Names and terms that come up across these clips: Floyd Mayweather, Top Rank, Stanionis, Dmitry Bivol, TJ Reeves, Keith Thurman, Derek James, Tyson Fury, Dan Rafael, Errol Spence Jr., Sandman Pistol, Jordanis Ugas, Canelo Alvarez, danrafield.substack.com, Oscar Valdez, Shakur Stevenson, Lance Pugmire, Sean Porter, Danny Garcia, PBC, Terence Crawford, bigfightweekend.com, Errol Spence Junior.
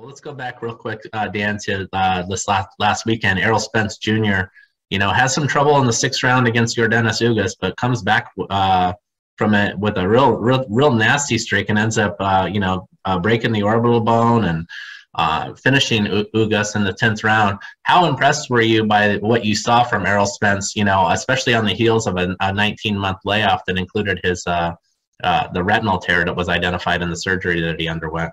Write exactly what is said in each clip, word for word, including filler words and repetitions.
Well, let's go back real quick, uh, Dan, to uh, this last, last weekend. Errol Spence Junior, you know, has some trouble in the sixth round against Jordanis Ugas, but comes back uh, from it with a real, real, real nasty streak and ends up, uh, you know, uh, breaking the orbital bone and uh, finishing U Ugas in the tenth round. How impressed were you by what you saw from Errol Spence, you know, especially on the heels of a nineteen month layoff that included his uh, uh, the retinal tear that was identified in the surgery that he underwent?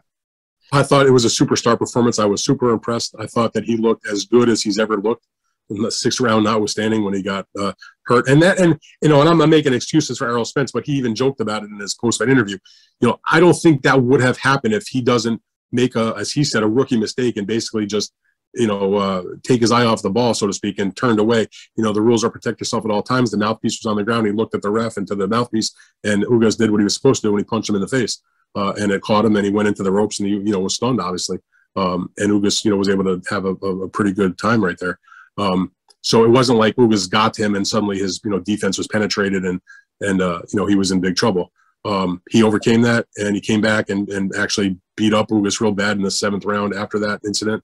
I thought it was a superstar performance. I was super impressed. I thought that he looked as good as he's ever looked in the sixth round, notwithstanding when he got uh, hurt. And that, and you know, and I'm not making excuses for Errol Spence, but he even joked about it in his post-fight interview. You know, I don't think that would have happened if he doesn't make a, as he said, a rookie mistake and basically just, you know, uh, take his eye off the ball, so to speak, and turned away. You know, the rules are protect yourself at all times. The mouthpiece was on the ground. He looked at the ref and to the mouthpiece, and Ugas did what he was supposed to do when he punched him in the face. Uh, and it caught him, and he went into the ropes, and he, you know, was stunned, obviously. Um, and Ugas, you know, was able to have a, a pretty good time right there. Um, so it wasn't like Ugas got to him and suddenly his, you know, defense was penetrated and, and uh, you know, he was in big trouble. Um, he overcame that, and he came back and, and actually beat up Ugas real bad in the seventh round after that incident.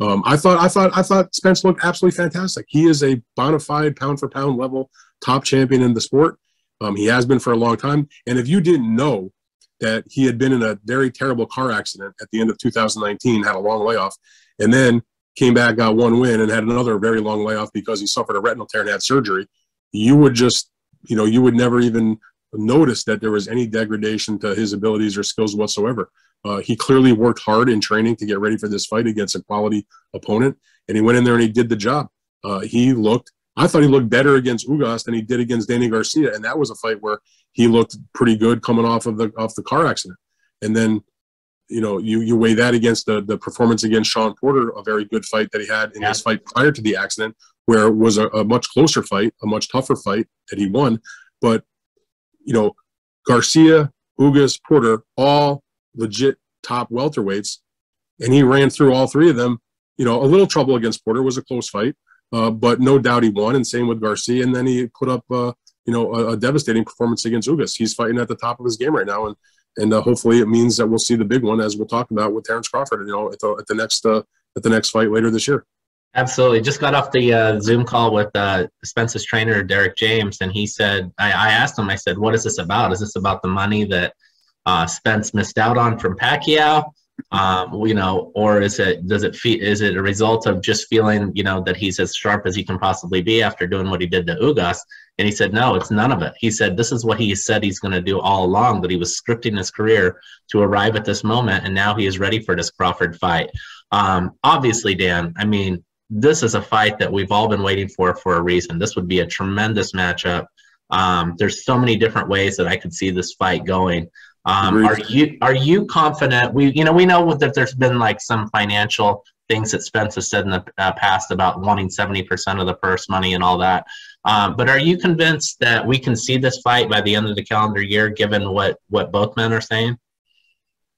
Um, I thought, I thought, I thought Spence looked absolutely fantastic. He is a bona fide pound-for-pound level top champion in the sport. Um, he has been for a long time. And if you didn't know that he had been in a very terrible car accident at the end of two thousand nineteen, had a long layoff, and then came back, got one win, and had another very long layoff because he suffered a retinal tear and had surgery, you would just, you know, you would never even notice that there was any degradation to his abilities or skills whatsoever. Uh, he clearly worked hard in training to get ready for this fight against a quality opponent, and he went in there and he did the job. Uh, he looked, I thought he looked better against Ugas than he did against Danny Garcia, and that was a fight where he looked pretty good coming off of the off the car accident. And then, you know, you you weigh that against the the performance against Sean Porter, a very good fight that he had in yeah. his fight prior to the accident, where it was a, a much closer fight, a much tougher fight that he won. But, you know, Garcia, Ugas, Porter, all legit top welterweights, and he ran through all three of them. You know, a little trouble against Porter, was a close fight, uh, but no doubt he won. And same with Garcia, and then he put up Uh, you know, a, a devastating performance against Ugas. He's fighting at the top of his game right now, and and uh, hopefully it means that we'll see the big one, as we'll talk about with Terence Crawford, you know, at the, at the next uh, at the next fight later this year. Absolutely. Just got off the uh, Zoom call with uh, Spence's trainer, Derek James, and he said, I, I asked him, I said, what is this about? Is this about the money that uh, Spence missed out on from Pacquiao? Um, you know, or is it does it fe is it a result of just feeling, you know, that he's as sharp as he can possibly be after doing what he did to Ugas? And he said, no, it's none of it. He said, this is what he said he's going to do all along, that he was scripting his career to arrive at this moment, and now he is ready for this Crawford fight. Um, obviously, Dan, I mean, this is a fight that we've all been waiting for for a reason. This would be a tremendous matchup. Um, there's so many different ways that I could see this fight going. Um, are you are you confident? We you know we know that there's been like some financial things that Spence has said in the uh, past about wanting seventy percent of the purse money and all that. Um, but are you convinced that we can see this fight by the end of the calendar year, given what what both men are saying?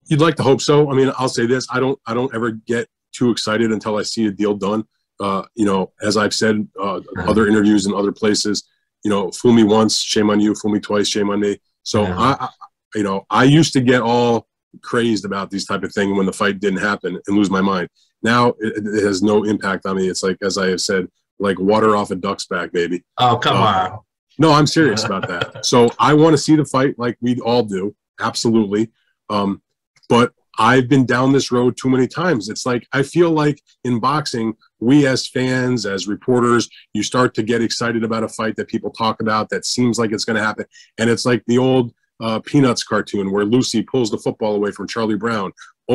You'd like to hope so. I mean, I'll say this: I don't I don't ever get too excited until I see a deal done. Uh, you know, as I've said, uh, other interviews in other places, you know, fool me once, shame on you; fool me twice, shame on me. So yeah. I. I You know, I used to get all crazed about these type of thing when the fight didn't happen and lose my mind. Now it, it has no impact on me. It's like, as I have said, like water off a duck's back, baby. Oh, come uh, on. No, I'm serious about that. So I want to see the fight like we all do. Absolutely. Um, but I've been down this road too many times. It's like, I feel like in boxing, we as fans, as reporters, you start to get excited about a fight that people talk about that seems like it's going to happen. And it's like the old Uh, Peanuts cartoon where Lucy pulls the football away from Charlie Brown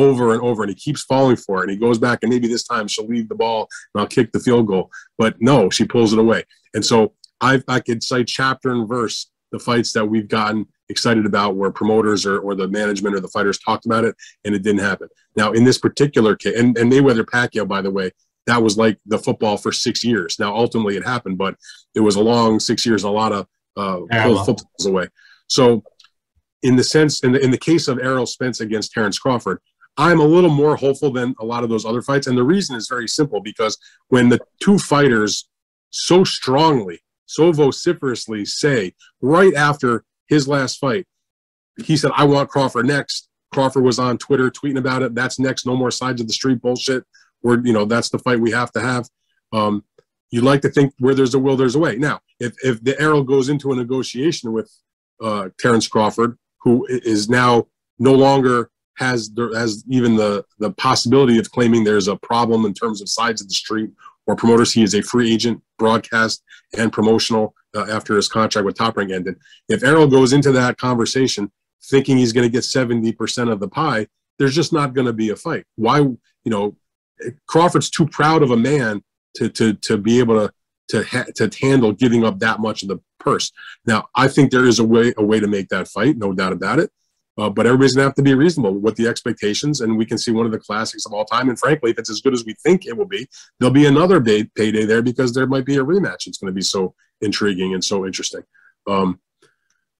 over and over, and he keeps falling for it, and he goes back, and maybe this time she'll leave the ball and I'll kick the field goal, but no, she pulls it away. And so I've, I could cite chapter and verse the fights that we've gotten excited about where promoters or, or the management or the fighters talked about it and it didn't happen. Now in this particular case, and, and Mayweather Pacquiao, by the way, that was like the football for six years. Now ultimately it happened, but it was a long six years, a lot of uh, pulled footballs away. So in the sense, in the, in the case of Errol Spence against Terence Crawford, I'm a little more hopeful than a lot of those other fights. And the reason is very simple, because when the two fighters so strongly, so vociferously say right after his last fight, he said, I want Crawford next. Crawford was on Twitter tweeting about it. That's next. No more sides of the street bullshit. We're, you know, that's the fight we have to have. Um, you like to think where there's a will, there's a way. Now, if, if the Errol goes into a negotiation with uh, Terence Crawford, who is now no longer has, there, has even the, the possibility of claiming there's a problem in terms of sides of the street or promoters, he is a free agent, broadcast and promotional uh, after his contract with Top Rank ended. If Errol goes into that conversation thinking he's going to get seventy percent of the pie, there's just not going to be a fight. Why, you know, Crawford's too proud of a man to, to, to be able to, to, ha to handle giving up that much of the purse. Now, I think there is a way, a way to make that fight, no doubt about it. Uh, but everybody's gonna have to be reasonable with the expectations, and we can see one of the classics of all time. And frankly, if it's as good as we think it will be, there'll be another day, payday there because there might be a rematch. It's going to be so intriguing and so interesting. Um,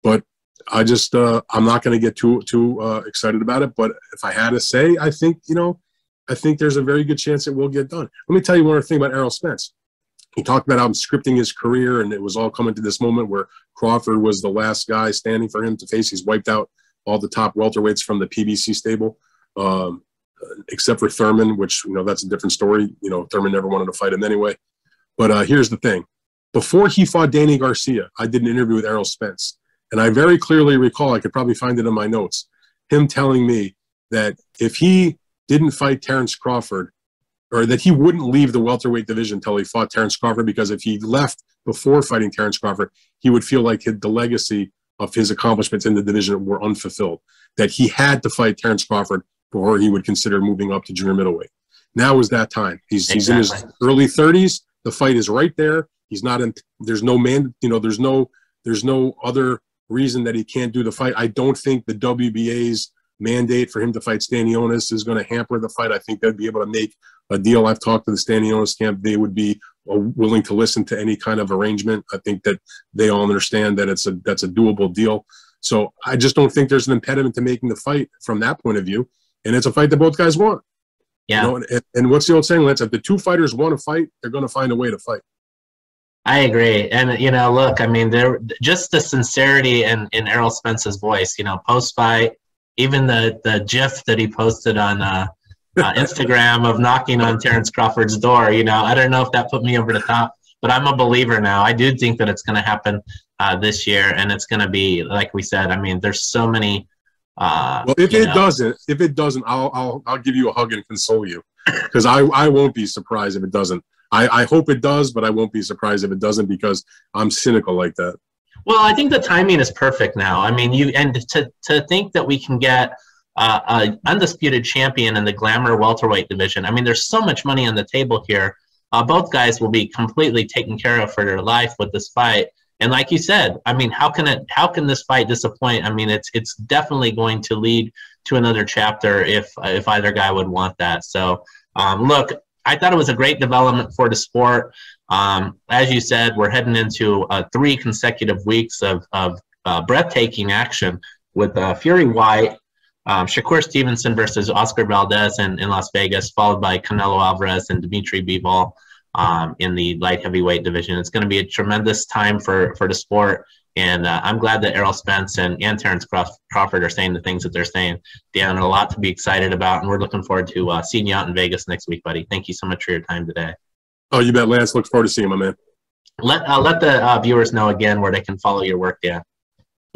but I just, uh, I'm not going to get too too uh, excited about it. But if I had to say, I think, you know, I think there's a very good chance it will get done. Let me tell you one other thing about Errol Spence. He talked about how I'm scripting his career, and it was all coming to this moment where Crawford was the last guy standing for him to face. He's wiped out all the top welterweights from the P B C stable, um, except for Thurman, which, you know, that's a different story. You know, Thurman never wanted to fight him anyway. But uh, here's the thing. Before he fought Danny Garcia, I did an interview with Errol Spence, and I very clearly recall, I could probably find it in my notes, him telling me that if he didn't fight Terence Crawford, or that he wouldn't leave the welterweight division until he fought Terence Crawford, because if he left before fighting Terence Crawford, he would feel like the legacy of his accomplishments in the division were unfulfilled, that he had to fight Terence Crawford before he would consider moving up to junior middleweight. Now is that time. He's, exactly. He's in his early thirties. The fight is right there. He's not in, there's no man, you know, there's no, there's no other reason that he can't do the fight. I don't think the W B A's mandate for him to fight Stanionis is going to hamper the fight. I think they'd be able to make a deal. I've talked to the Stanionis camp. They would be willing to listen to any kind of arrangement. I think that they all understand that it's a, that's a doable deal. So I just don't think there's an impediment to making the fight from that point of view. And it's a fight that both guys want. Yeah. You know, and, and what's the old saying, Lance? If the two fighters want to fight, they're going to find a way to fight. I agree. And, you know, look, I mean, there, just the sincerity in, in Errol Spence's voice, you know, post-fight, even the, the GIF that he posted on uh, Uh, Instagram of knocking on Terence Crawford's door. You know, I don't know if that put me over the top, but I'm a believer now. I do think that it's going to happen uh, this year, and it's going to be, like we said, I mean, there's so many. Uh, well, if it know. doesn't, if it doesn't, I'll, I'll, I'll give you a hug and console you, because I, I won't be surprised if it doesn't. I, I hope it does, but I won't be surprised if it doesn't, because I'm cynical like that. Well, I think the timing is perfect now. I mean, you, and to, to think that we can get Uh, an undisputed champion in the glamour welterweight division. I mean, there's so much money on the table here. Uh, both guys will be completely taken care of for their life with this fight. And like you said, I mean, how can it? How can this fight disappoint? I mean, it's it's definitely going to lead to another chapter if if either guy would want that. So, um, look, I thought it was a great development for the sport. Um, as you said, we're heading into uh, three consecutive weeks of of uh, breathtaking action with uh, Fury White. Um, Shakur Stevenson versus Oscar Valdez in, in Las Vegas, followed by Canelo Alvarez and Dmitry Bivol um, in the light heavyweight division. It's going to be a tremendous time for, for the sport, and uh, I'm glad that Errol Spence and, and Terence Crawford are saying the things that they're saying. Dan, a lot to be excited about, and we're looking forward to uh, seeing you out in Vegas next week, buddy. Thank you so much for your time today. Oh, you bet, Lance. Look forward to seeing you, my man. Let, uh, let the uh, viewers know again where they can follow your work, Dan.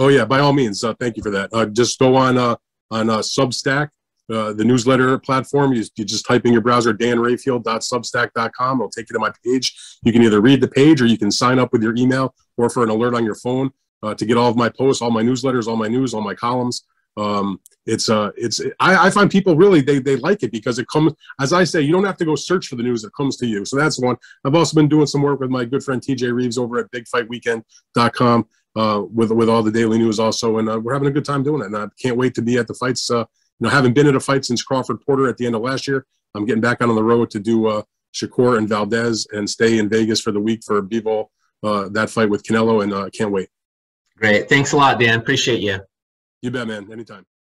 Oh, yeah, by all means. Uh, thank you for that. Uh, just go on uh, – on uh, Substack, uh, the newsletter platform. You, you just type in your browser, dan rafield dot substack dot com. It'll take you to my page. You can either read the page, or you can sign up with your email or for an alert on your phone uh, to get all of my posts, all my newsletters, all my news, all my columns. Um, it's, uh, it's, I, I find people really, they, they like it because it comes, as I say, you don't have to go search for the news. It comes to you. So that's one. I've also been doing some work with my good friend, T J Reeves, over at big fight weekend dot com. Uh, with, with all the daily news also. And uh, we're having a good time doing it. And I can't wait to be at the fights. Uh, you know, I haven't been at a fight since Crawford Porter at the end of last year. I'm getting back out on the road to do uh, Shakur and Valdez, and stay in Vegas for the week for Bivol, uh, that fight with Canelo. And I uh, can't wait. Great. Thanks a lot, Dan. Appreciate you. You bet, man. Anytime.